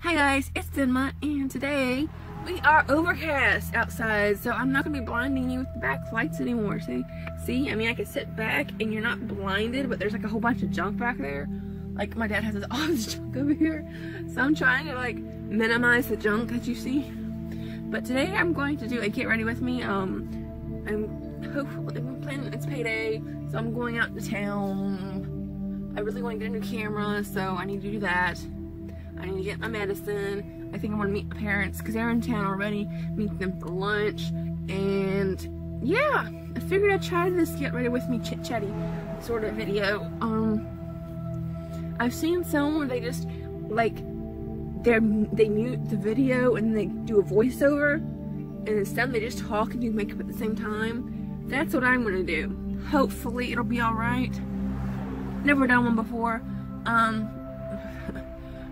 Hi guys, it's Denma, and today we are overcast outside, so I'm not gonna be blinding you with the back lights anymore. See, I mean, I can sit back and you're not blinded, but there's like a whole bunch of junk back there. Like my dad has his office junk over here, so I'm trying to like minimize the junk that you see. But today I'm going to do a get ready with me. I'm hopefully planning, it's payday, so I'm going out to town. I really want to get a new camera, so I need to do that. I need to get my medicine. I think I'm gonna meet my parents because they're in town already. Meet them for lunch, and yeah, I figured I'd try this get ready with me chit chatty sort of video. I've seen some where they just like they mute the video and they do a voiceover, and instead they just talk and do makeup at the same time. That's what I'm gonna do. Hopefully it'll be all right. Never done one before.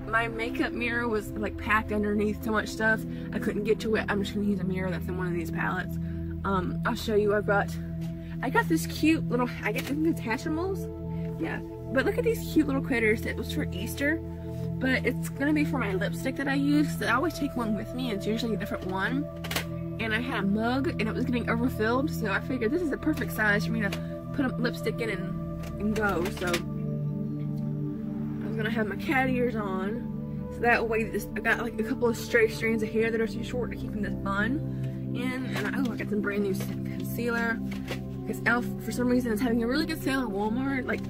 My makeup mirror was like packed underneath so much stuff I couldn't get to it. I'm just gonna use a mirror that's in one of these palettes. I'll show you. I got this cute little, I get these detachables, yeah, but look at these cute little critters. That was for Easter, but it's gonna be for my lipstick that I use, because I always take one with me and it's usually a different one. And I had a mug and it was getting overfilled, so I figured this is the perfect size for me to put a lipstick in and go. So gonna have my cat ears on, so that way this, I got like a couple of stray strands of hair that are too short to keep in this bun in. And I got some brand new concealer because e.l.f. for some reason is having a really good sale at Walmart. Like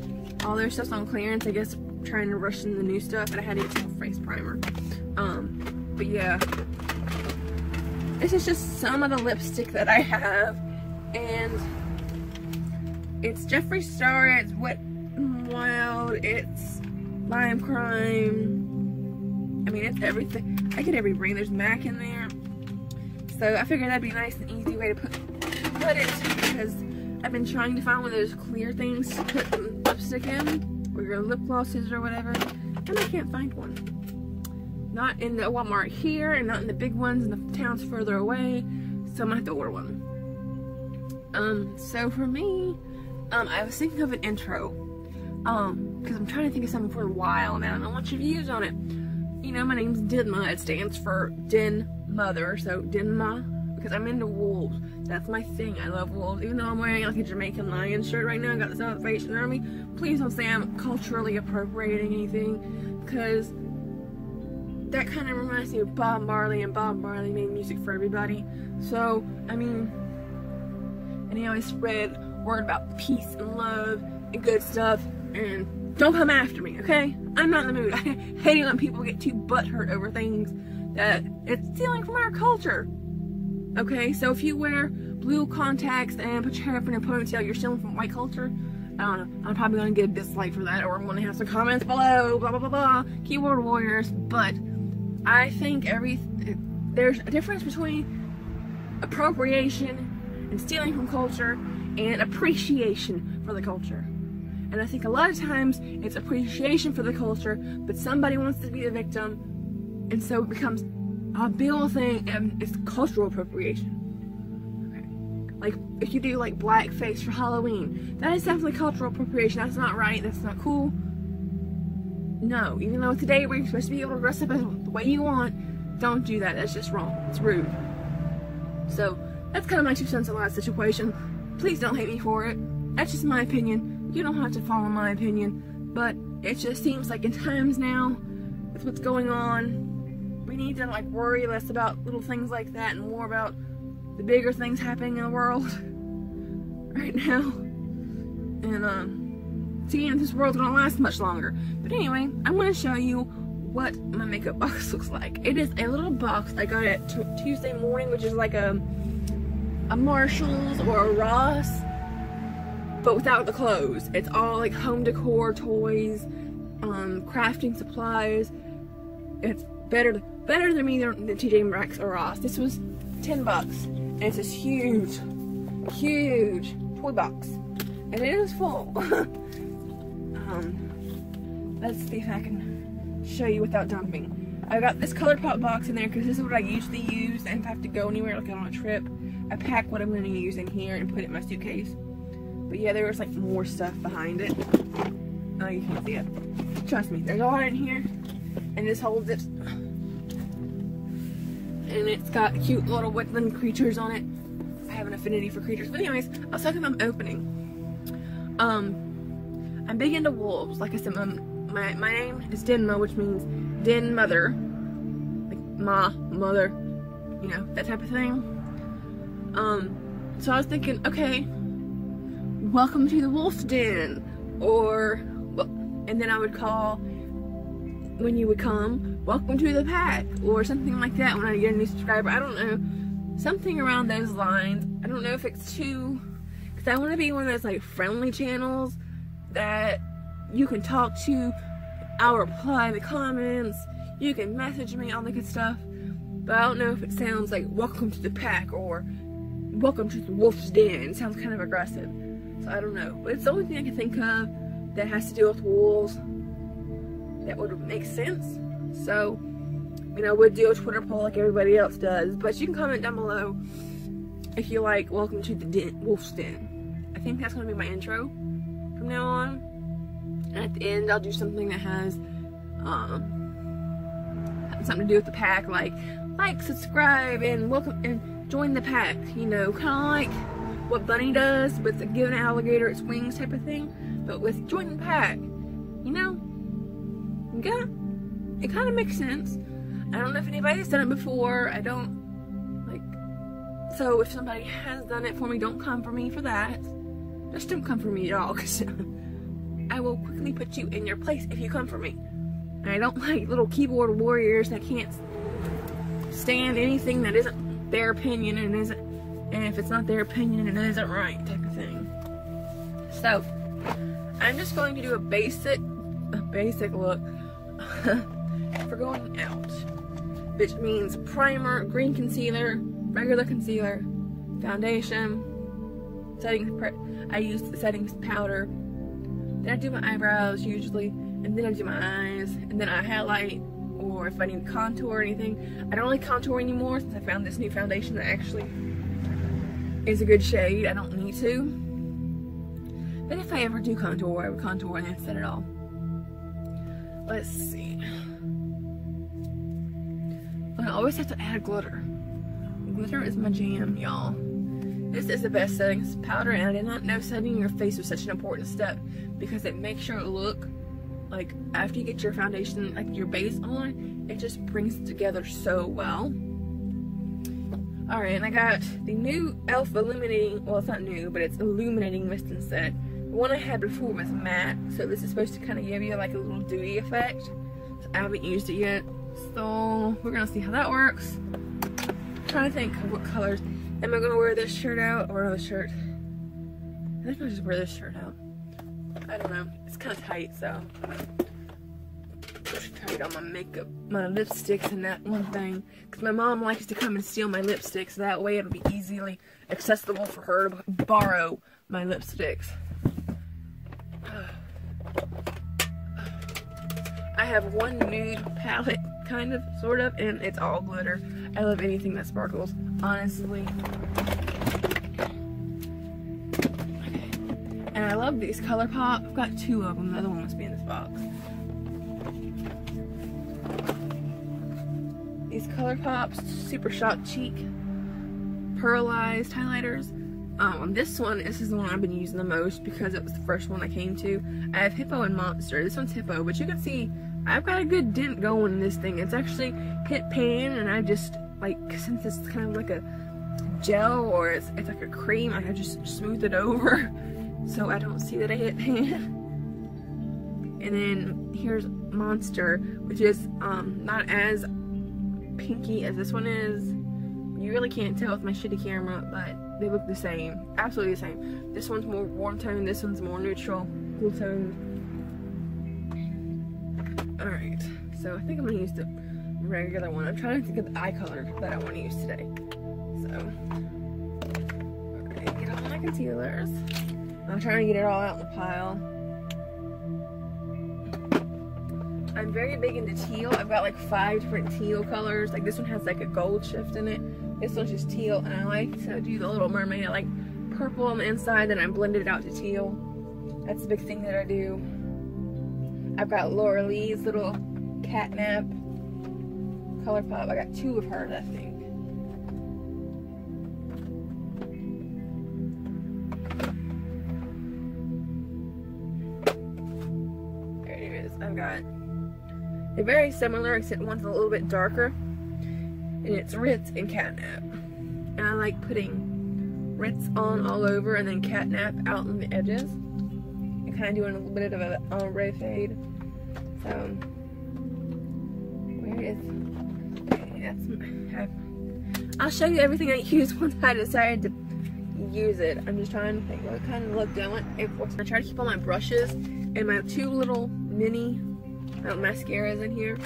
all their stuff's on clearance, I guess, trying to rush in the new stuff. And I had to get some face primer. But yeah, this is just some of the lipstick that I have, and it's Jeffree Star, it's Wet n' Wild, it's Lime Crime. I mean, it's everything. I get every brand. There's MAC in there. So I figured that'd be a nice and easy way to put it, because I've been trying to find one of those clear things to put the lipstick in, or your lip glosses or whatever, and I can't find one. Not in the Walmart here, and not in the big ones in the towns further away, so I'm gonna have to order one. So for me, I was thinking of an intro. Because I'm trying to think of something for a while now, and I want your views on it. You know, my name's Denma. It stands for Den Mother, so Denma, because I'm into wolves. That's my thing. I love wolves. Even though I'm wearing like a Jamaican lion shirt right now, I got this out of the fashion army. Please don't say I'm culturally appropriating anything, because that kind of reminds me of Bob Marley, and Bob Marley made music for everybody. So, I mean, and he always spread word about peace and love and good stuff. And don't come after me, okay? I'm not in the mood. I hate it when people get too butthurt over things that it's stealing from our culture. Okay, so if you wear blue contacts and put your hair up in a ponytail, you're stealing from white culture. I don't know. I'm probably gonna get a dislike for that, or I'm gonna have some comments below. Blah blah blah blah. Keyboard warriors. But I think there's a difference between appropriation and stealing from culture and appreciation for the culture. And I think a lot of times it's appreciation for the culture, but somebody wants to be the victim, and so it becomes a big old thing, and it's cultural appropriation. Okay. Like if you do like blackface for Halloween, that is definitely cultural appropriation. That's not right. That's not cool. No, even though today we're supposed to be able to dress up as the way you want, don't do that. That's just wrong. It's rude. So that's kind of my 2 cents on that situation. Please don't hate me for it. That's just my opinion. You don't have to follow my opinion, but it just seems like in times now, with what's going on, we need to like worry less about little things like that and more about the bigger things happening in the world right now. And seeing this world's gonna last much longer. But anyway, I'm gonna show you what my makeup box looks like. It is a little box I got it Tuesday morning, which is like a Marshalls or a Ross, but without the clothes. It's all like home decor, toys, crafting supplies. It's better than me than TJ Maxx or Ross. This was $10, and it's this huge, huge toy box, and it is full. Let's see if I can show you without dumping. I got this ColourPop box in there because this is what I usually use, and if I have to go anywhere, like on a trip, I pack what I'm going to use in here and put it in my suitcase. But yeah, there was like more stuff behind it. Oh, you can't see it. Trust me, there's a lot in here. And this whole zips and it's got cute little woodland creatures on it. I have an affinity for creatures. But anyways, I was talking about opening. I'm big into wolves. Like I said, my name is Denma, which means den mother. Like ma, mother, you know, that type of thing. So I was thinking, okay, welcome to the wolf's den, or, well, and then I would call, when you would come, welcome to the pack, or something like that when I get a new subscriber. I don't know, something around those lines. I don't know if it's too, because I want to be one of those, like, friendly channels that you can talk to. I'll reply in the comments, you can message me, all that good stuff. But I don't know if it sounds like welcome to the pack, or welcome to the wolf's den. It sounds kind of aggressive. So I don't know, but it's the only thing I can think of that has to do with wolves that would make sense. So, you know, we'll do a Twitter poll like everybody else does, but you can comment down below if you like welcome to the den, wolf's den. I think that's gonna be my intro from now on. And at the end, I'll do something that has something to do with the pack, like, subscribe, and welcome, and join the pack, you know, kind of like what Bunny does with giving an alligator its wings type of thing, but with joining pack, you know? Yeah, it kind of makes sense. I don't know if anybody's done it before. I don't, like, so if somebody has done it for me, don't come for me for that. Just don't come for me at all, because I will quickly put you in your place if you come for me. And I don't like little keyboard warriors that can't stand anything that isn't their opinion and isn't, and if it's not their opinion, it isn't right, type of thing. So, I'm just going to do a basic look for going out, which means primer, green concealer, regular concealer, foundation, I use the setting powder, then I do my eyebrows usually, and then I do my eyes, and then I highlight, or if I need to contour or anything. I don't really contour anymore since I found this new foundation that actually is a good shade. I don't need to, but if I ever do contour, I would contour and then set it all. Let's see. And I always have to add glitter. Glitter is my jam, y'all. This is the best setting powder, and I did not know setting your face was such an important step, because it makes your look, like, after you get your foundation, like your base on, it just brings it together so well. Alright, and I got the new e.l.f. illuminating, well, it's not new, but it's illuminating mist and set. The one I had before was matte, so this is supposed to kind of give you like a little dewy effect. So I haven't used it yet, so we're gonna see how that works. I'm trying to think of what colors. Am I gonna wear this shirt out or another shirt? I think I'll just wear this shirt out. I don't know, it's kind of tight, so. Tight on my makeup, my lipsticks, and that one thing, because my mom likes to come and steal my lipsticks. That way it'll be easily accessible for her to borrow my lipsticks. I have one nude palette, kind of, sort of, and it's all glitter. I love anything that sparkles, honestly. Okay. And I love these ColourPop. I've got two of them. The other one must be in this box. These ColourPop Super Shock Cheek Pearlized Highlighters. This one, this is the one I've been using the most because it was the first one I came to. I have Hippo and Monster. This one's Hippo, but you can see I've got a good dent going in this thing. It's actually hit pan, and I just, like, since it's kind of like a gel, or it's like a cream, I just smooth it over so I don't see that I hit pan. And then here's Monster, which is not as pinky as this one is. You really can't tell with my shitty camera, but they look the same, absolutely the same. This one's more warm toned, this one's more neutral, cool toned. Alright, so I think I'm gonna use the regular one. I'm trying to think of the eye color that I want to use today. So, alright, get all my concealers. I'm trying to get it all out in the pile. I'm very big into teal. I've got like 5 different teal colors. Like this one has like a gold shift in it. This one's just teal, and I like to do the Little Mermaid. I like purple on the inside, then I blend it out to teal. That's the big thing that I do. I've got Laura Lee's little Catnap ColourPop. I got 2 of her, I think. They're very similar, except one's a little bit darker, and it's Ritz and Catnap. And I like putting Ritz on all over and then Catnap out on the edges, and kind of doing a little bit of an ombre fade. So, where is, okay, that's my, I'll show you everything I use once I decided to use it. I'm just trying to think what kind of look do I want. I try to keep all my brushes and my two little mini mascaras in here.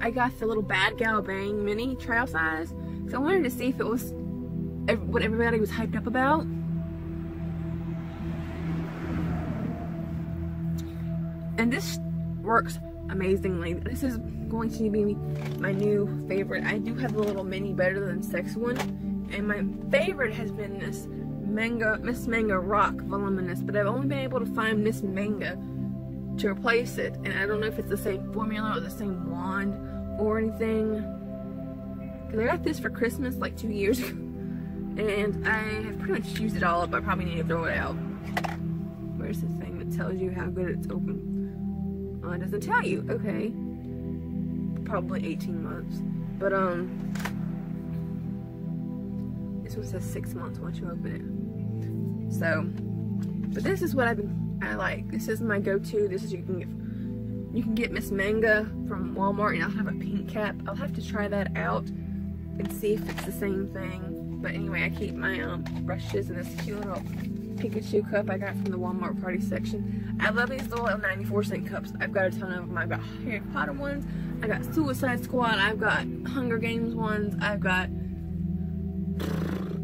I got the little Bad Gal Bang mini trial size, so I wanted to see if it was what everybody was hyped up about. And this works amazingly. This is going to be my new favorite. I do have the little mini Better Than Sex one, and my favorite has been this Miss Manga Rock Voluminous, but I've only been able to find Miss Manga to replace it, and I don't know if it's the same formula or the same wand or anything, because I got this for Christmas like 2 years ago, and I have pretty much used it all up. I probably need to throw it out. Where's the thing that tells you how good it's open? Well, it doesn't tell you. Okay, probably 18 months, but this one says 6 months once you open it. So, but this is what I like. This is my go-to. This is you can get Miss Manga from Walmart, and I'll have a pink cap. I'll have to try that out and see if it's the same thing. But anyway, I keep my brushes in this cute little Pikachu cup I got from the Walmart party section. I love these little 94-cent cups. I've got a ton of them. I've got Harry Potter ones. I got Suicide Squad. I've got Hunger Games ones. I've got,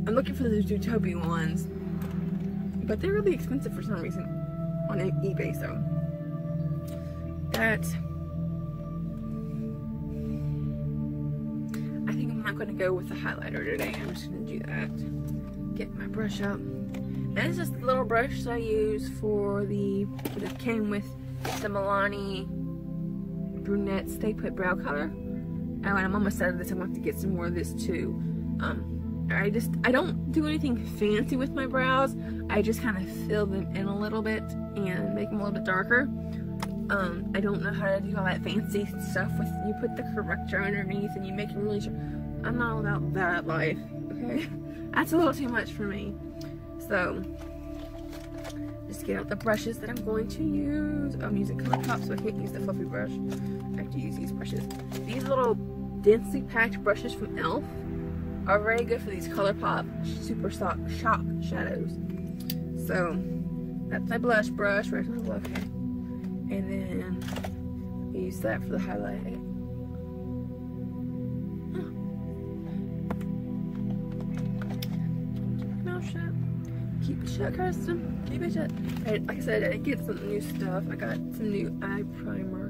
I'm looking for the Zootopia ones, but they're really expensive for some reason on eBay, so that I think I'm not going to go with the highlighter today. I'm just going to do that. Get my brush up. And this is the little brush that I use for the, that came with the Milani Brunette Stay Put Brow Color. Oh, and I'm almost out of this. I want to get some more of this too. I don't do anything fancy with my brows. I just kind of fill them in a little bit and make them a little bit darker. I don't know how to do all that fancy stuff with, you put the corrector underneath and you make it really, I'm not all about that life, okay? That's a little too much for me. So, just get out the brushes that I'm going to use. I'm using ColourPop, so I can't use the fluffy brush. I have to use these brushes. These little densely packed brushes from e.l.f. are very good for these ColourPop Super Shock shadows. So that's my blush brush, right on the blush, and then we use that for the highlight. Keep your mouth shut. Keep it shut, Kirsten. Keep it shut. And like I said, I get some new stuff. I got some new eye primer,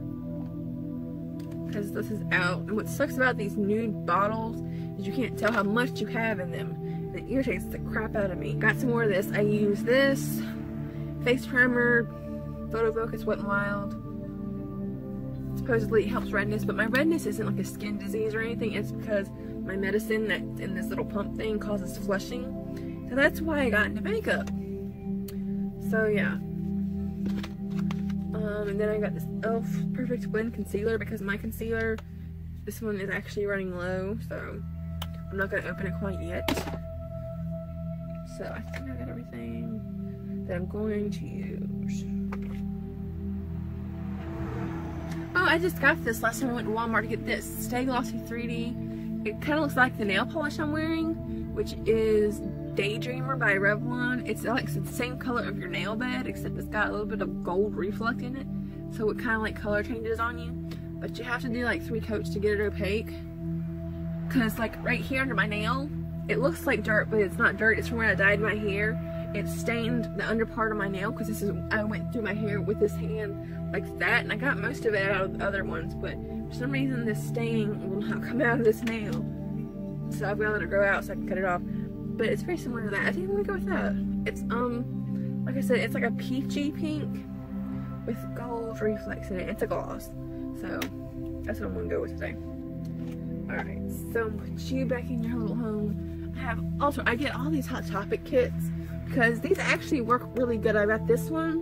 because this is out. And what sucks about these nude bottles, you can't tell how much you have in them, and it irritates the crap out of me. Got some more of this. I use this face primer, Photo Focus Wet n' Wild. Supposedly it helps redness, but my redness isn't like a skin disease or anything. It's because my medicine that's in this little pump thing causes flushing, so that's why I got into makeup. So yeah, and then I got this e.l.f. Perfect Blend Concealer, because my concealer, this one is actually running low, so I'm not going to open it quite yet. So I think I got everything that I'm going to use. Oh, I just got this last time I went to Walmart to get this Stay Glossy 3D. It kind of looks like the nail polish I'm wearing, which is Daydreamer by Revlon. It's like the same color of your nail bed, except it's got a little bit of gold reflect in it, so it kind of like color changes on you. But you have to do like 3 coats to get it opaque. Cause like right here under my nail, it looks like dirt, but it's not dirt. It's from when I dyed my hair. It stained the under part of my nail, cause this is, I went through my hair with this hand like that, and I got most of it out of the other ones, but for some reason this stain will not come out of this nail. So I've gotta let it grow out so I can cut it off. But it's very similar to that. I think I'm gonna go with that. It's like I said, it's like a peachy pink with gold reflex in it. It's a gloss. So that's what I'm gonna go with today. Alright, so put you back in your little home. I get all these Hot Topic kits because these actually work really good. I got this one,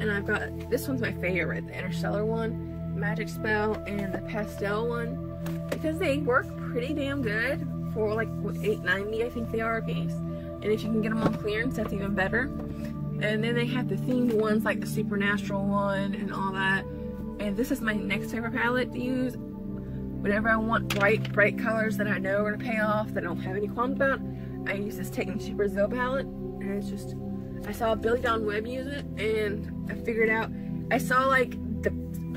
and And I've got, this one's my favorite, the Interstellar one, Magic Spell, and the Pastel one, because they work pretty damn good for like $8.90 I think they are a piece. And if you can get them on clearance, that's even better. And then they have the themed ones like the Supernatural one and all that. And this is my next favorite palette to use. Whenever I want bright colors that I know are going to pay off, that I don't have any qualms about, I use this Take Me to Brazil palette. And it's just, I saw Billy Don Webb use it, and I figured out, I saw like the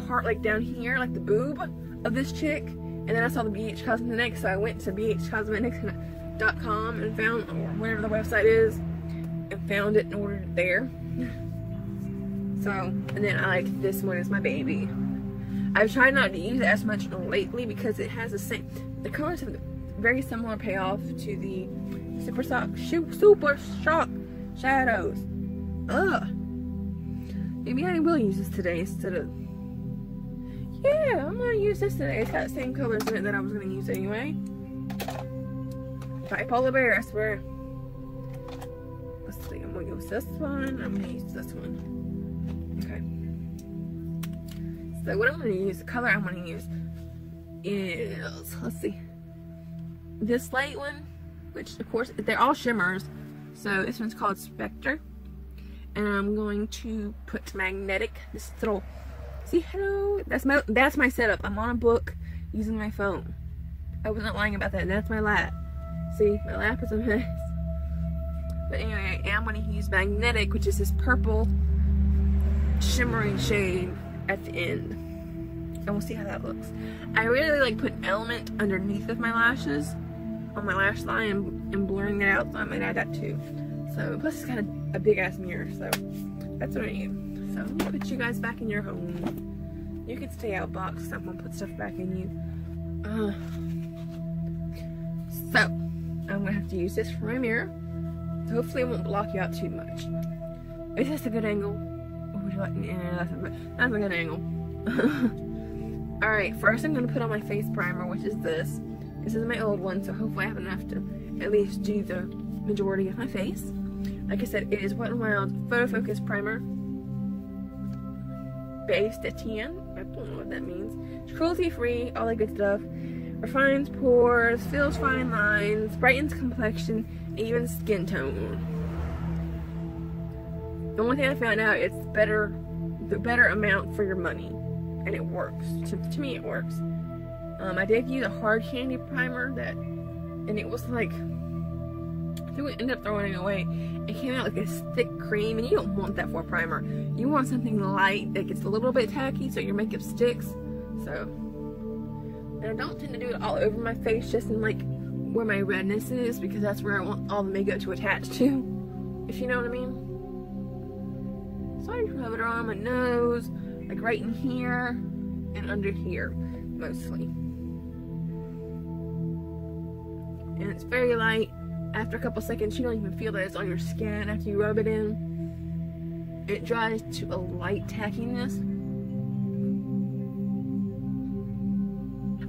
part like down here, like the boob of this chick, and then I saw the BH Cosmetics, so I went to bhcosmetics.com and found, or whatever the website is, and found it and ordered it there. So, and then I like this one is my baby. I've tried not to use it as much lately because it has the same, the colors have very similar payoff to the Super Shock shadows. Ugh. Maybe I will use this today instead of, yeah, I'm gonna use this today. It's got the same colors in it that I was gonna use anyway. Bipolar bear, I swear. Let's see, I'm gonna use this one. I'm gonna use this one. Okay. So what I'm going to use, the color I'm going to use is, let's see, this light one, which of course, they're all shimmers, so this one's called Spectre, and I'm going to put Magnetic, this little, see, hello, that's my setup, I'm on a book using my phone, I wasn't lying about that, that's my lap, see, my lap is a mess, but anyway, I am going to use Magnetic, which is this purple shimmering shade at the end, and we'll see how that looks. I really like putting element underneath of my lashes on my lash line and blurring it out, so I might add that too. So plus it's kind of a big ass mirror, so that's what I need. So let me put you guys back in your home. You can stay out box, I'm gonna put stuff back in you. So I'm gonna have to use this for my mirror, so hopefully it won't block you out too much. Is this a good angle? Like, yeah, that's a good angle. Alright, first I'm going to put on my face primer, which is this. This is my old one, so hopefully I have enough to at least do the majority of my face. Like I said, it is Wet n' Wild Photo Focus Primer Base to Tan. I don't know what that means. It's cruelty free, all that good stuff. Refines pores, fills fine lines, brightens complexion, and even skin tone. The only thing I found out, it's better, the better amount for your money, and it works. To me, it works. I did use a Hard Candy primer that, and it was like, I think we ended up throwing it away. It came out like this thick cream, and you don't want that for a primer. You want something light that gets a little bit tacky so your makeup sticks. So, and I don't tend to do it all over my face, just in like where my redness is, because that's where I want all the makeup to attach to, if you know what I mean. So I rub it around my nose, like right in here and under here, mostly. And it's very light. After a couple seconds, you don't even feel that it's on your skin after you rub it in. It dries to a light tackiness.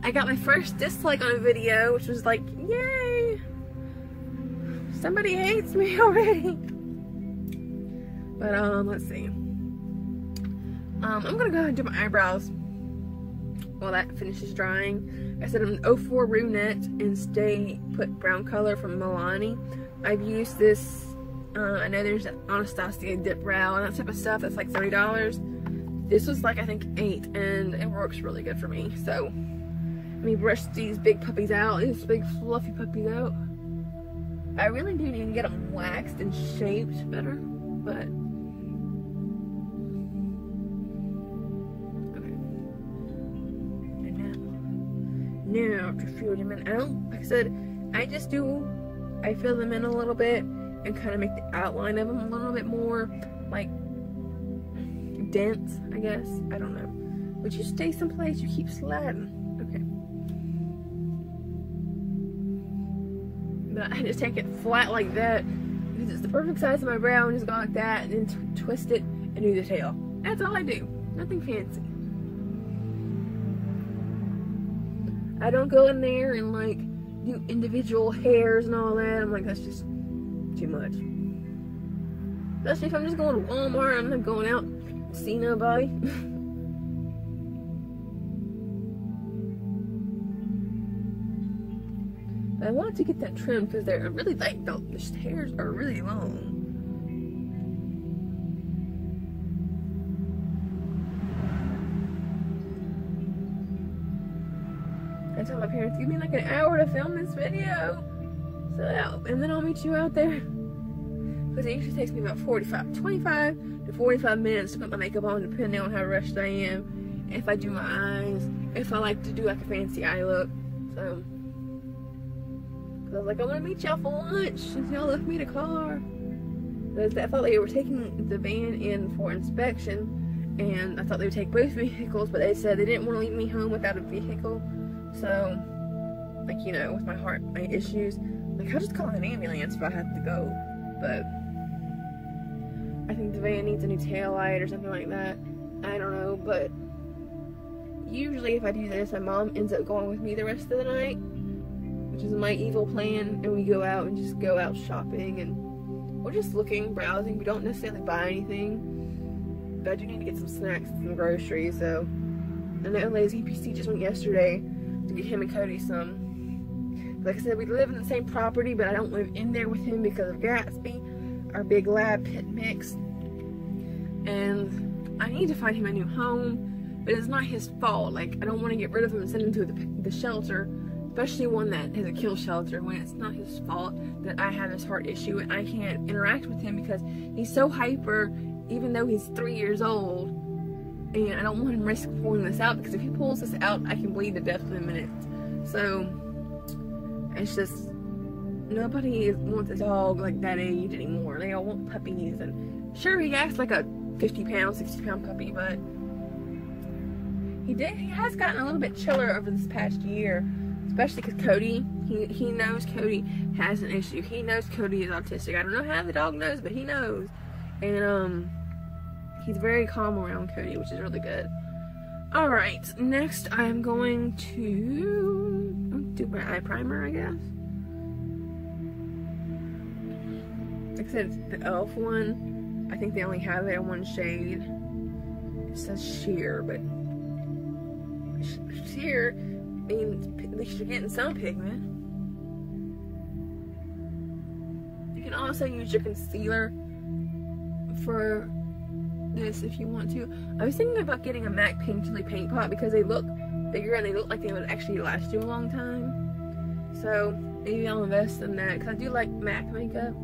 I got my first dislike on a video, which was like, yay! Somebody hates me already! But, let's see. I'm gonna go ahead and do my eyebrows while that finishes drying. I said I'm an 04 brunette and stay put brown color from Milani. I've used this, I know there's an Anastasia dip brow and that type of stuff that's like $30. This was like, I think, $8, and it works really good for me. So, let me brush these big puppies out, these big fluffy puppies out. I really do need to get them waxed and shaped better, but... now to fill them in out. Like I said, I fill them in a little bit and kind of make the outline of them a little bit more like dense, I guess. I don't know. Would you stay someplace? You keep sliding. Okay. But I just take it flat like that because it's the perfect size of my brow, and just go like that and then twist it and do the tail. That's all I do. Nothing fancy. I don't go in there and like do individual hairs and all that. I'm like, that's just too much. Especially if I'm just going to Walmart and I'm going out see nobody. I wanted to get that trim because they're really like the hairs are really long. I told my parents, give me like an hour to film this video. So and then I'll meet you out there. Because it usually takes me about 25 to 45 minutes to put my makeup on, depending on how rushed I am. If I do my eyes, if I like to do like a fancy eye look. So, cause I was like, I want to meet y'all for lunch since y'all left me the car. Because I thought they were taking the van in for inspection, and I thought they would take both vehicles, but they said they didn't want to leave me home without a vehicle. So, like, you know, with my heart, my issues, like, I'll just call an ambulance if I have to go, but I think the van needs a new taillight or something like that, I don't know, but usually if I do this, my mom ends up going with me the rest of the night, which is my evil plan, and we go out and just go out shopping, and we're just looking, browsing, we don't necessarily buy anything, but I do need to get some snacks and some groceries, so, I know LazyNPC just went yesterday to get him and Cody some. Like I said, we live in the same property, but I don't live in there with him because of Gatsby, our big lab pit mix. And I need to find him a new home, but it's not his fault. Like, I don't want to get rid of him and send him to the shelter, especially one that is a kill shelter, when it's not his fault that I have this heart issue and I can't interact with him because he's so hyper, even though he's 3 years old. And I don't want him to risk pulling this out, because if he pulls this out, I can bleed to death in a minute. So, it's just, nobody wants a dog like that age anymore. They all want puppies, and sure, he acts like a 50-pound, 60-pound puppy, but he has gotten a little bit chiller over this past year, especially because Cody, he knows Cody has an issue. He knows Cody is autistic. I don't know how the dog knows, but he knows. And, he's very calm around Cody, which is really good. Alright, next I'm going to do my eye primer, I guess. Like I said, it's the e.l.f. one. I think they only have it in one shade. It says sheer, but sheer means at least you're getting some pigment. You can also use your concealer for this if you want to. I was thinking about getting a MAC Pink Chili Paint Pot because they look bigger and they look like they would actually last you a long time. So maybe I'll invest in that because I do like MAC makeup.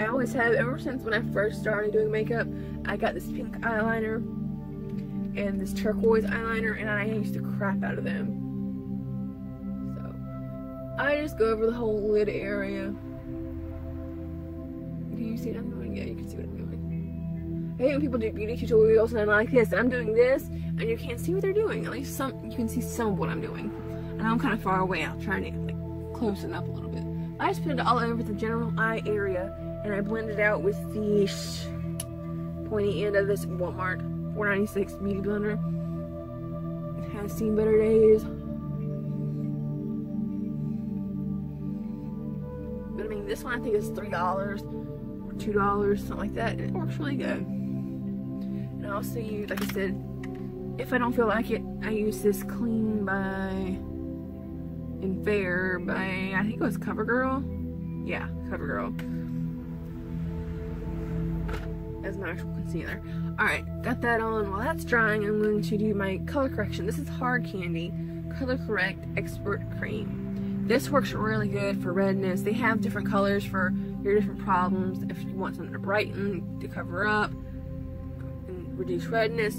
I always have, ever since when I first started doing makeup, I got this pink eyeliner and this turquoise eyeliner and I used to crap out of them. So I just go over the whole lid area. Can you see what I'm doing? Yeah, you can see what I'm doing. I hate when people do beauty tutorials and I'm like this, and I'm doing this, and you can't see what they're doing. At least you can see some of what I'm doing. And I'm kind of far away. I'll try to like closen up a little bit. I just put it all over the general eye area, and I blend it out with the pointy end of this Walmart 496 Beauty Blender. It has seen better days. But I mean, this one I think is $3 or $2, something like that, and it works really good. And I also use, like I said, if I don't feel like it, I use this Clean by and Fair by, I think it was CoverGirl. Yeah, CoverGirl. As my actual concealer. Alright, got that on. While that's drying, I'm going to do my color correction. This is Hard Candy Color Correct Expert Cream. This works really good for redness. They have different colors for your different problems. If you want something to brighten, to cover up, reduce redness,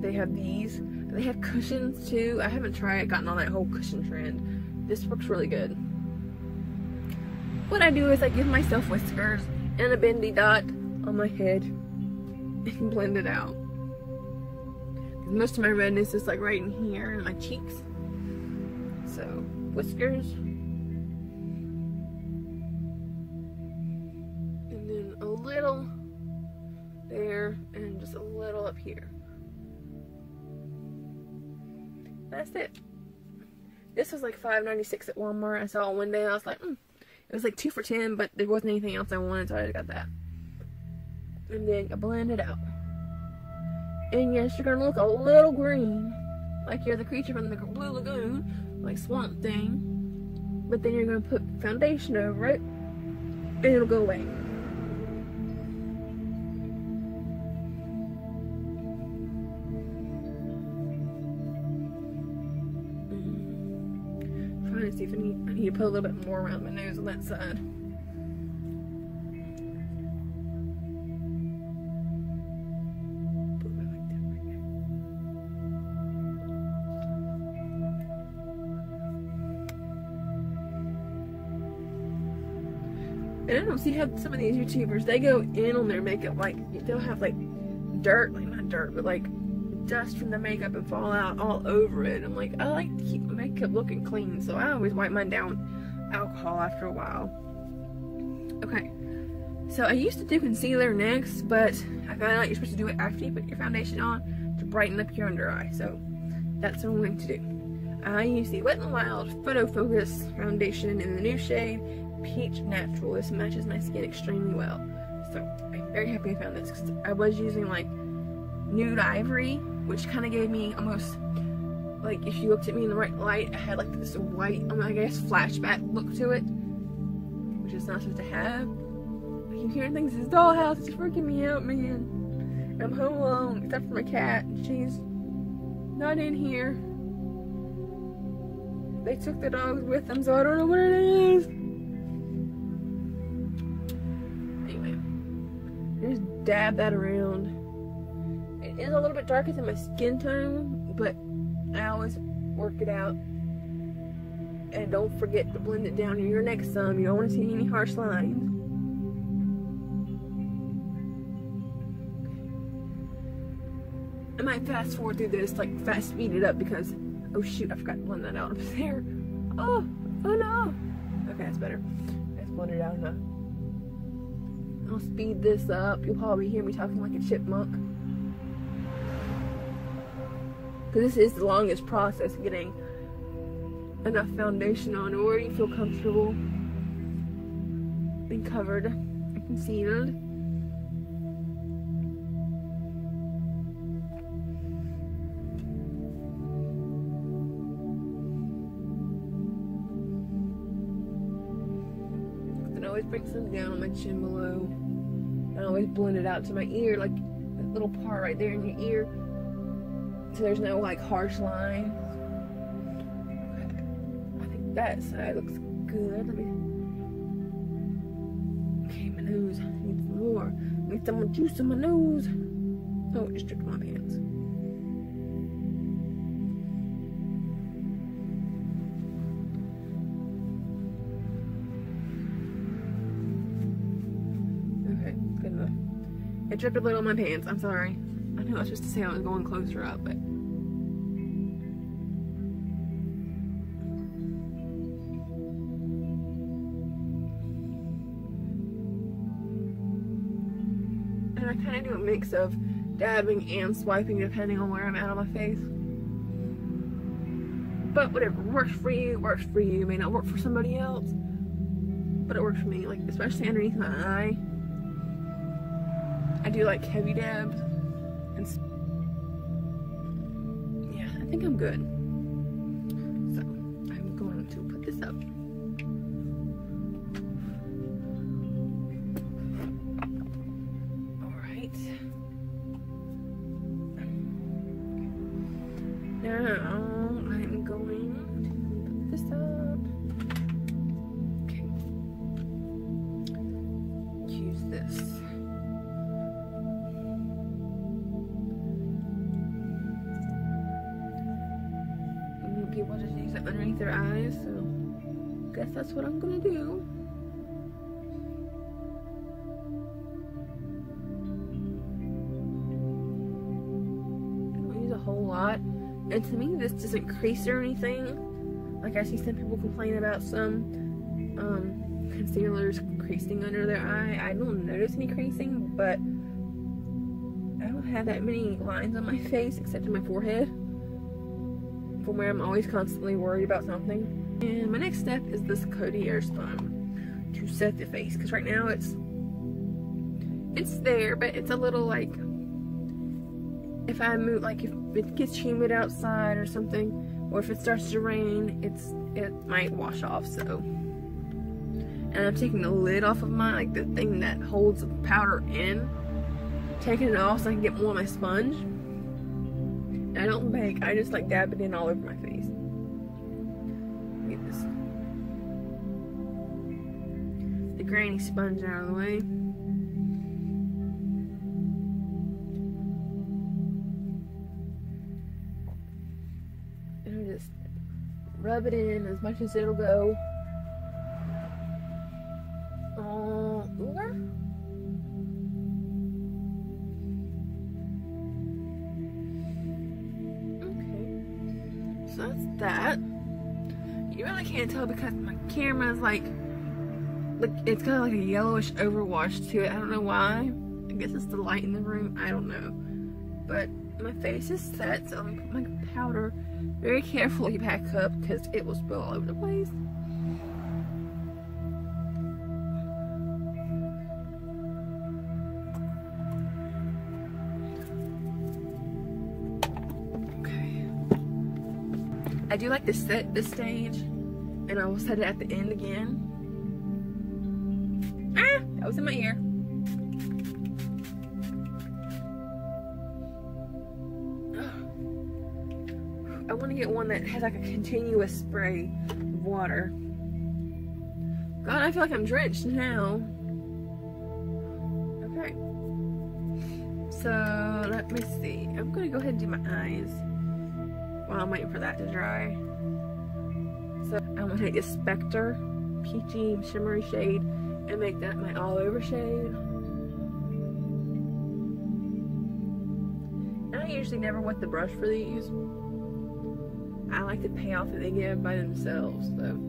they have these. They have cushions too. I haven't gotten on that whole cushion trend. This works really good. What I do is I give myself whiskers and a bendy dot on my head and blend it out. Most of my redness is like right in here in my cheeks. So whiskers. And then a little there and just a little up here. That's it. This was like $5.96 at Walmart. I saw it one day and I was like, It was like 2 for $10, but there wasn't anything else I wanted, so I got that. And then I blend it out. And yes, you're gonna look a little green, like you're the creature from the Blue Lagoon, like Swamp Thing. But then you're gonna put foundation over it, and it'll go away. I'm trying to see if I need to put a little bit more around my nose on that side. And I don't see how some of these YouTubers, they go in on their makeup, like, they'll have, like, dirt, like, not dirt, but, like, dust from the makeup and fall out all over it. I'm like, I like to keep my makeup looking clean, so I always wipe mine down with alcohol after a while. Okay, so I used to do concealer next, but I found out you're supposed to do it after you put your foundation on to brighten up your under eye, so that's what I'm going to do. I use the Wet n' Wild Photo Focus Foundation in the new shade Peach Natural. This matches my skin extremely well, so I'm very happy I found this, because I was using like nude ivory, which kind of gave me almost like, if you looked at me in the right light, I had like this white, I guess, flashback look to it, which is not supposed to have. I keep hearing things in this dollhouse. It's freaking me out, man. And I'm home alone except for my cat. She's not in here. They took the dogs with them, so I don't know what it is. Just dab that around. It is a little bit darker than my skin tone, but I always work it out. And don't forget to blend it down to your neck some. You don't want to see any harsh lines. I might fast forward through this, like fast speed it up, because, oh shoot, I forgot to blend that out up there. Oh no. Okay, that's better. Let's blend it out enough. I'll speed this up. You'll probably hear me talking like a chipmunk, because this is the longest process, getting enough foundation on or you feel comfortable and covered and concealed. Bring some down on my chin below. I always blend it out to my ear, like that little part right there in your ear, so there's no like harsh lines. I think that side looks good. Let me... Okay, my nose needs more. I need some juice in my nose. Oh, it just dripped my pants. It dripped a little on my pants. I'm sorry. I know I was supposed to say I was going closer up, but and I kind of do a mix of dabbing and swiping depending on where I'm at on my face. But whatever works for you works for you. It may not work for somebody else, but it works for me. Like especially underneath my eye. I do like heavy dabs, and yeah, I think I'm good. So I'm going to put this up. All right. Now I'm going to put this up. Okay. Use this. People just use it underneath their eyes, so I guess that's what I'm gonna do. I don't use a whole lot, and to me this doesn't crease or anything. Like I see some people complain about some concealers creasing under their eye. I don't notice any creasing, but I don't have that many lines on my face except in my forehead, where I'm always constantly worried about something. And my next step is this Coty Airspun to set the face, because right now it's there, but it's a little like if I move, like if it gets humid outside or something, or if it starts to rain, it might wash off. So, and I'm taking the lid off of mine, like the thing that holds the powder in, taking it off so I can get more of my sponge. And I don't bake, I just like dab it in all over my face. Get this, the granny sponge out of the way. And I just rub it in as much as it'll go. That you really can't tell because my camera is like it's kind of like a yellowish overwash to it. I don't know why. I guess it's the light in the room, I don't know. But my face is set, so I'm gonna put my powder very carefully back up because it will spill all over the place. I do like to set this stage, and I will set it at the end again. Ah! That was in my ear. I want to get one that has like a continuous spray of water. God, I feel like I'm drenched now. Okay. So, let me see. I'm going to go ahead and do my eyes while I'm waiting for that to dry. So I'm gonna take a Spectre peachy shimmery shade and make that my all over shade. And I usually never wet the brush for these. I like the payoff that they give by themselves, so.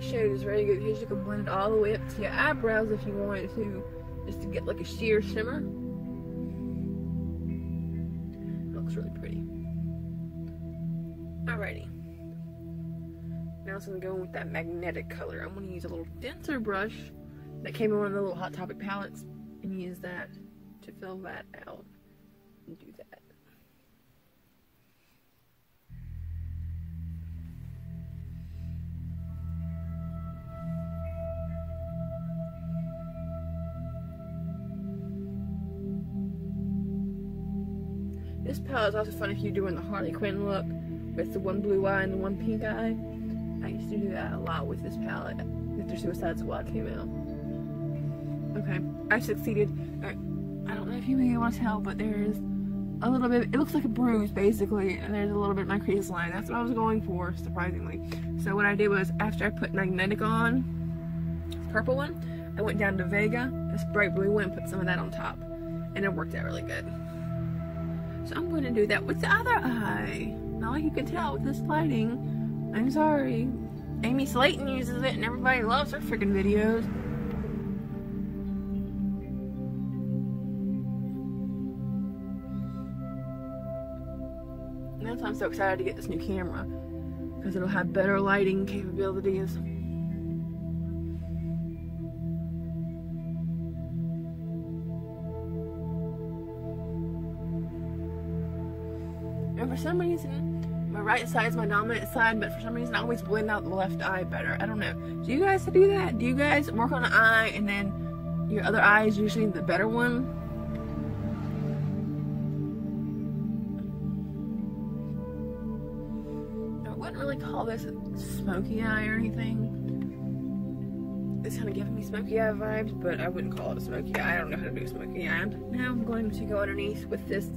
Shade is very good because you can blend it all the way up to your eyebrows if you wanted to, just to get like a sheer shimmer. It looks really pretty. Alrighty. Now it's going to go in with that magnetic color. I'm going to use a little denser brush that came in one of the little Hot Topic palettes and use that to fill that out and do that. This palette is also fun if you're doing the Harley Quinn look with the one blue eye and the one pink eye. I used to do that a lot with this palette after Suicide Squad came out. Okay, I succeeded. Right. I don't know if you may want to tell, but there's a little bit, it looks like a bruise basically, and there's a little bit of my crease line. That's what I was going for, surprisingly. So what I did was, after I put Magnetic on, this purple one, I went down to Vega, this bright blue one, and put some of that on top. And it worked out really good. So I'm going to do that with the other eye. Not like you can tell with this lighting. I'm sorry. Amy Slayton uses it and everybody loves her freaking videos. And that's why I'm so excited to get this new camera, because it'll have better lighting capabilities. For some reason, my right side is my dominant side, but for some reason I always blend out the left eye better. I don't know. Do you guys do that? Do you guys work on an eye and then your other eye is usually the better one? I wouldn't really call this a smoky eye or anything. It's kind of giving me smoky eye vibes, but I wouldn't call it a smoky eye. I don't know how to do a smoky eye. Now I'm going to go underneath with this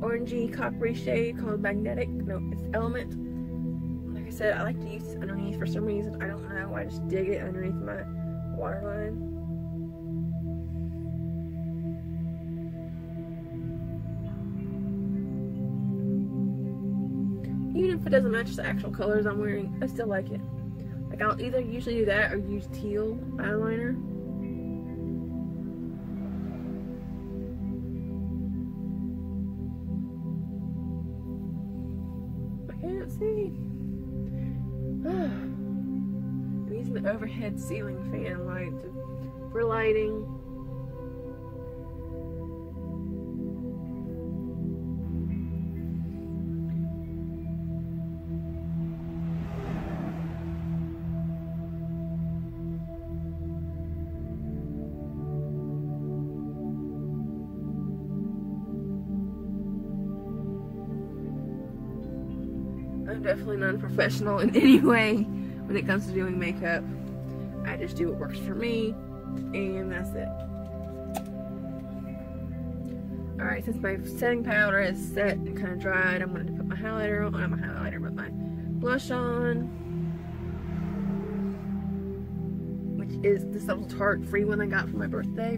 orangey coppery shade called Magnetic. No, it's Element. Like I said, I like to use this underneath for some reason. I don't know. I just dig it underneath my waterline. Even if it doesn't match the actual colors I'm wearing, I still like it. Like, I'll either usually do that or use teal eyeliner. I can't see. I'm using the overhead ceiling fan light for lighting. I'm definitely non-professional in any way when it comes to doing makeup. I just do what works for me, and that's it. Alright, since my setting powder is set and kind of dried, I'm going to put my highlighter on. I have my highlighter with my blush on, which is this little tart free one I got for my birthday,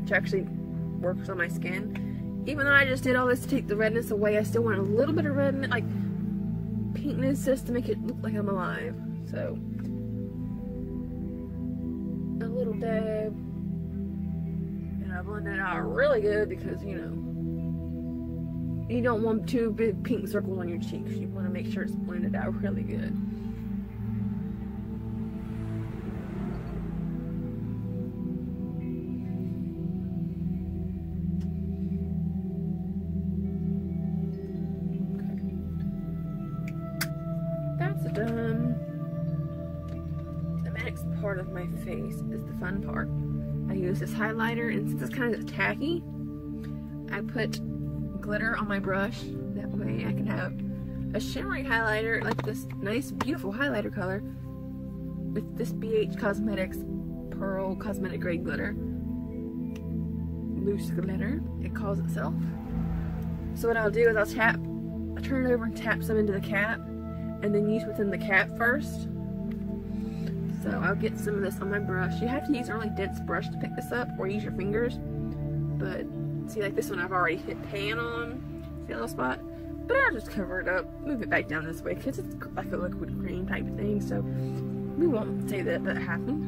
which actually works on my skin. Even though I just did all this to take the redness away, I still want a little bit of redness, like pinkness, just to make it look like I'm alive. So, a little dab, and I blend that out really good because, you know, you don't want two big pink circles on your cheeks. You want to make sure it's blended out really good. Of my face is the fun part. I use this highlighter, and since it's kind of tacky, I put glitter on my brush. That way I can have a shimmery highlighter, like this nice beautiful highlighter color with this BH Cosmetics Pearl Cosmetic Grade Glitter. Loose glitter, it calls itself. So what I'll do is I'll turn it over and tap some into the cap, and then use within the cap first. So I'll get some of this on my brush. You have to use a really dense brush to pick this up, or use your fingers. But see, like this one I've already hit pan on. See that little spot? But I'll just cover it up, move it back down this way, because it's like a liquid cream type of thing, so we won't say that that happened.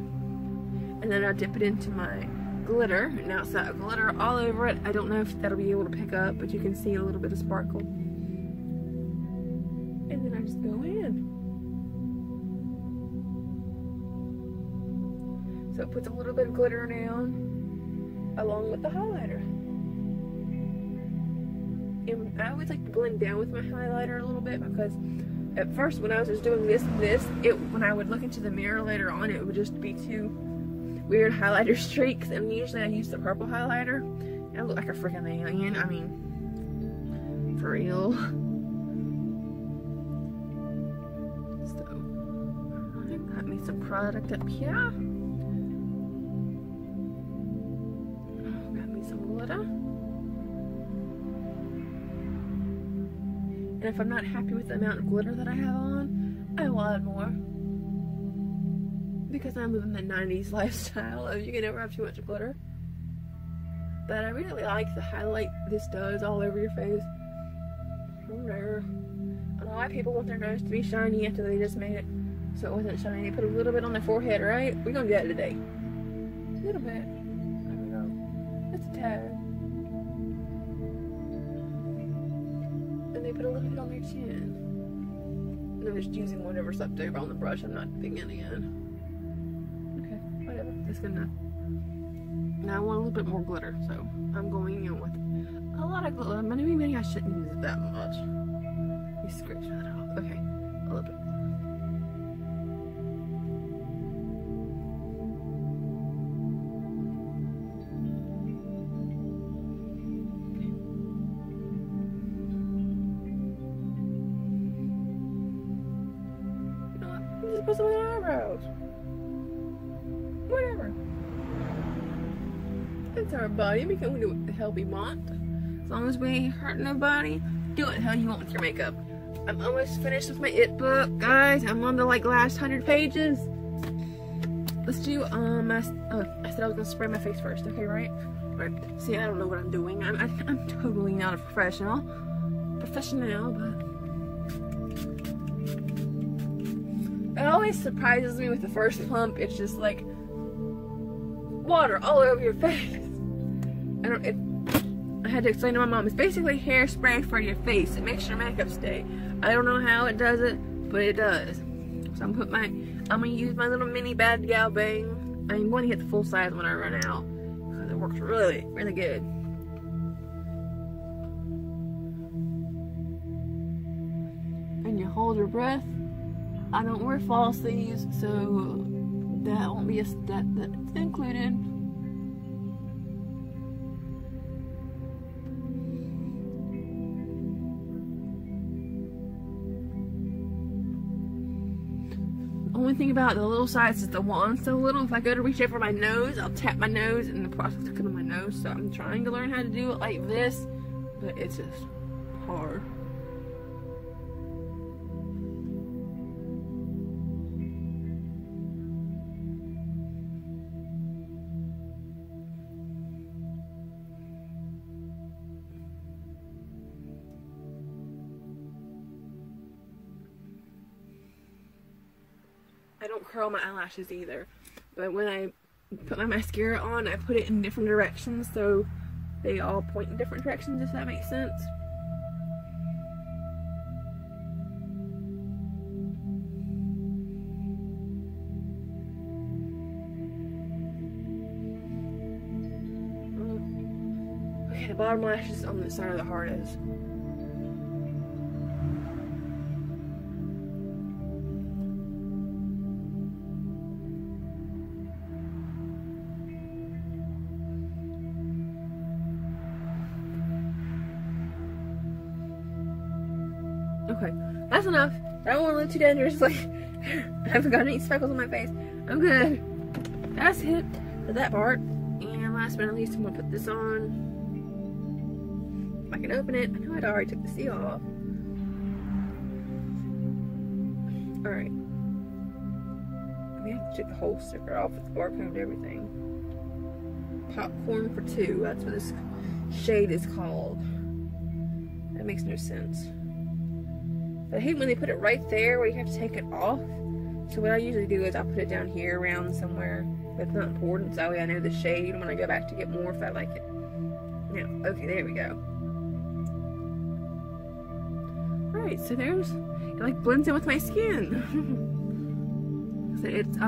And then I'll dip it into my glitter, and now it's got glitter all over it. I don't know if that'll be able to pick up, but you can see a little bit of sparkle. And then I just go in. So it puts a little bit of glitter down along with the highlighter. And I always like to blend down with my highlighter a little bit, because at first when I was just doing this and this, when I would look into the mirror later on, it would just be two weird highlighter streaks, and usually I use the purple highlighter. And I look like a freaking alien, I mean, for real. So, I got me some product up here. And if I'm not happy with the amount of glitter that I have on, I will add more, because I'm living the 90s lifestyle of you can never have too much glitter. But I really like the highlight this does all over your face. I know why people want their nose to be shiny after they just made it so it wasn't shiny. They put a little bit on their forehead, right? We're gonna do that today. A little bit. It's a tad. And they put a little bit on their chin. And I'm just using whatever's left over on the brush. I'm not beginning in. Okay, whatever. That's good enough. Now I want a little bit more glitter, so I'm going in with a lot of glitter. Maybe I shouldn't use it that much. You scratch that off. Okay, a little bit. Put some on my eyebrows. Whatever. It's our body. We can do what the hell we want. As long as we ain't hurting nobody, do what the hell you want with your makeup. I'm almost finished with my It book, guys. I'm on the like last 100 pages. Let's do I said I was gonna spray my face first, okay, right? Right. See, I don't know what I'm doing. I'm totally not a professional, but it always surprises me with the first clump. It's just like water all over your face. I had to explain to my mom, it's basically hairspray for your face. It makes your makeup stay. I don't know how it does it, but it does. So I'm gonna use my little mini Bad Gal Bang. I'm going to get the full size when I run out, because it works really, really good. And you hold your breath. I don't wear falsies, so that won't be a step that's included. Only thing about the little size is the wand's so little. If I go to reach over my nose, I'll tap my nose and the process will come to my nose. So I'm trying to learn how to do it like this, but it's just hard. Curl my eyelashes either, but when I put my mascara on, I put it in different directions, so they all point in different directions, if that makes sense. Okay, the bottom lashes on the side are the hardest. Okay, that's enough. I don't want to look too dangerous. Like, I haven't got any speckles on my face. I'm good. That's it for that part. And last but not least, I'm gonna put this on. If I can open it. I know I'd already took the seal off. All right. I mean, I have to take the whole sticker off with the barcode and everything. Popcorn for two. That's what this shade is called. That makes no sense. But I hate when they put it right there where you have to take it off. So what I usually do is I put it down here around somewhere that's not important, so that way I know the shade when I go back to get more if I like it. Now, okay, there we go. Alright, so there's, it like blends in with my skin. So it's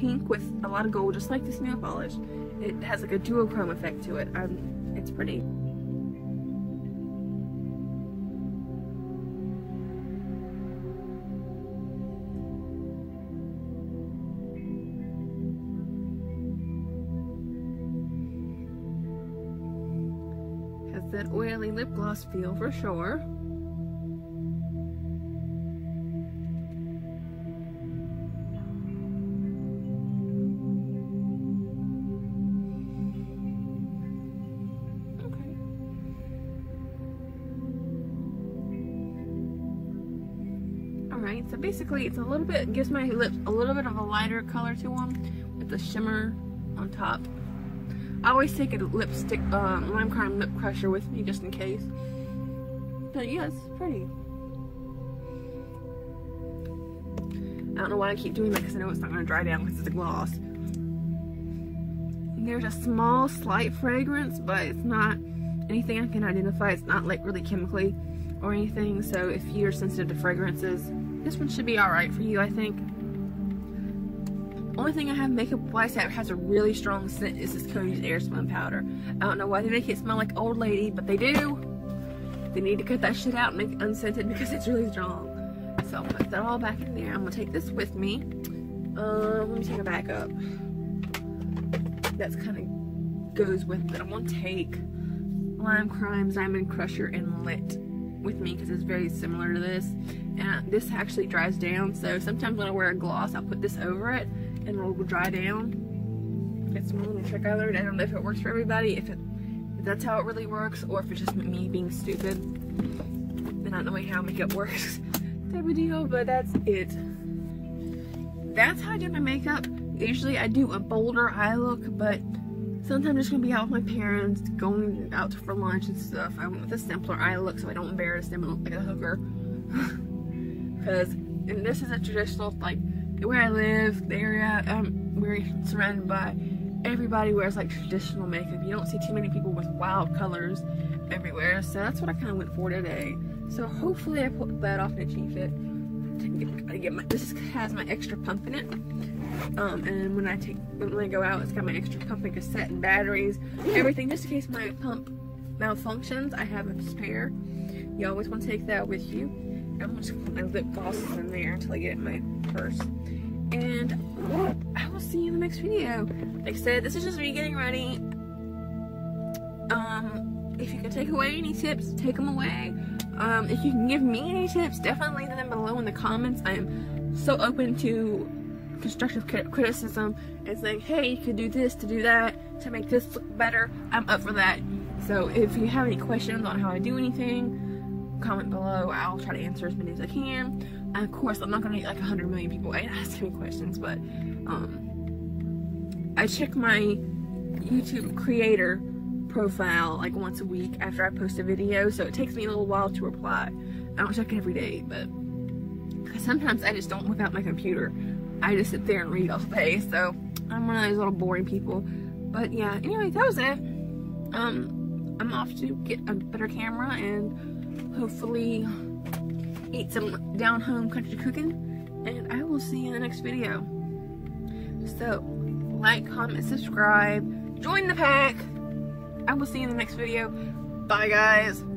pink with a lot of gold, just like this nail polish. It has like a duochrome effect to it. It's pretty. That oily lip gloss feel for sure. Okay. Alright, so basically it's a little bit, gives my lips a little bit of a lighter color to them with the shimmer on top. I always take a lipstick, Lime Crime lip crusher with me just in case. But yeah, it's pretty. I don't know why I keep doing that because I know it's not going to dry down because it's a gloss. And there's a small, slight fragrance, but it's not anything I can identify. It's not like really chemically or anything. So if you're sensitive to fragrances, this one should be alright for you, I think. Only thing I have makeup-wise that has a really strong scent is this Coty Airspun powder. I don't know why they make it smell like old lady, but they do. They need to cut that shit out and make it unscented because it's really strong. So I'll put that all back in there. I'm gonna take this with me. Let me take it back up. That's kind of goes with it. I'm gonna take Lime Crime, Diamond Crusher, and Lit with me because it's very similar to this. And this actually dries down, so sometimes when I wear a gloss, I'll put this over it. And it'll dry down. It's one little trick I learned. I don't know if it works for everybody. If it if that's how it really works, or if it's just me being stupid and not knowing how makeup works type of deal. But that's it. That's how I do my makeup. Usually I do a bolder eye look, but sometimes I'm just going to be out with my parents, going out for lunch and stuff. I went with a simpler eye look so I don't embarrass them and look like a hooker. Because, and this is a traditional, like, where I live, the area, we're surrounded by, everybody wears, like, traditional makeup. You don't see too many people with wild colors everywhere. So that's what I kind of went for today. So hopefully I put that off and achieve it. This has my extra pump in it. And when I go out, it's got my extra pumping cassette and batteries, everything, just in case my pump malfunctions. I have a spare. You always want to take that with you. I'm just gonna put my lip glosses in there until I get in my purse. And I will see you in the next video. Like I said, this is just me getting ready. If you can take away any tips, take them away. If you can give me any tips, definitely leave them below in the comments. I am so open to constructive criticism. It's like, hey, you could do this to do that to make this look better. I'm up for that. So if you have any questions on how I do anything, comment below. I'll try to answer as many as I can. And of course, I'm not gonna get like 100 million people asking me questions, but I check my YouTube creator profile like once a week after I post a video, so it takes me a little while to reply. I don't check it every day, but because sometimes I just don't whip out my computer. I just sit there and read all day, so I'm one of those little boring people. But yeah, anyway, that was it. I'm off to get a better camera and hopefully eat some down-home country cooking, and I will see you in the next video. So, like, comment, subscribe, join the pack. I will see you in the next video. Bye, guys.